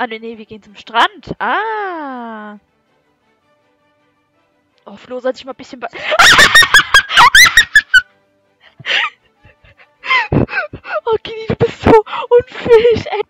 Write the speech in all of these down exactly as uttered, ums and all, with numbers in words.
Ah, nee, nee, wir gehen zum Strand. Ah. Oh, Flo, soll ich mal ein bisschen... Be okay, du bist so unfähig, ey.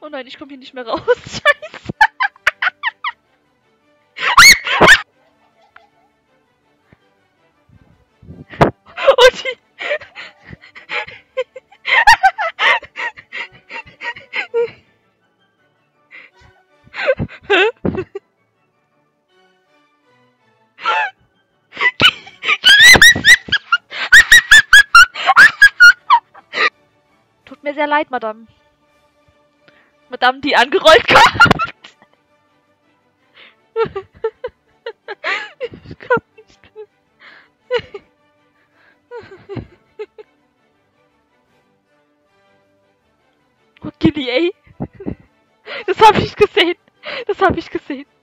Oh nein, ich komme hier nicht mehr raus. Scheiße. Oh, die... Tut mir sehr leid, Madame. Madame, die angerollt kommt. Ich komm nicht mehr. Oh, Gilly, ey. Das hab ich gesehen. Das hab ich gesehen.